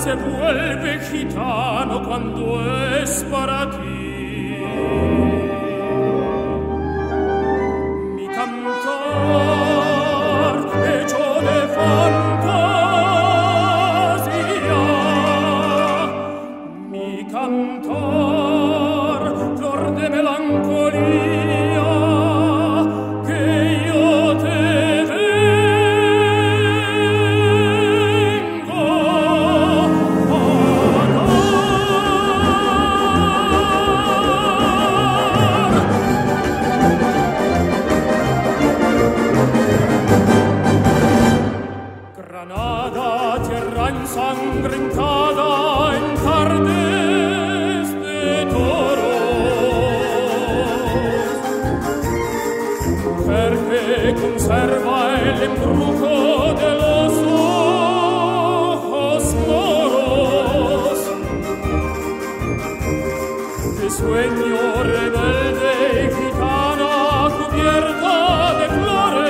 se vuelve gitano cuando es para ti. Mi cantar hecho de fantasía, mi cantar flor de melancolía. Ensangrentada en tardes de toros, verde conserva el embrujo de los ojos moros, de sueño rebelde y gitana cubierta de flores.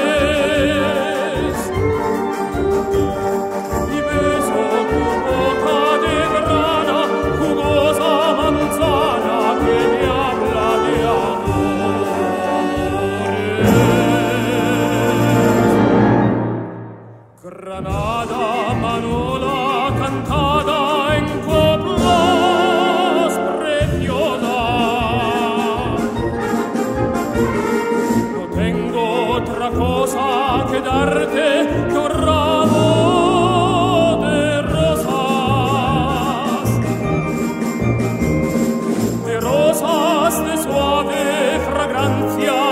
Granada, manola cantada en coplas preciosas. No tengo otra cosa que darte que un ramo de rosas, de rosas de suave fragancia.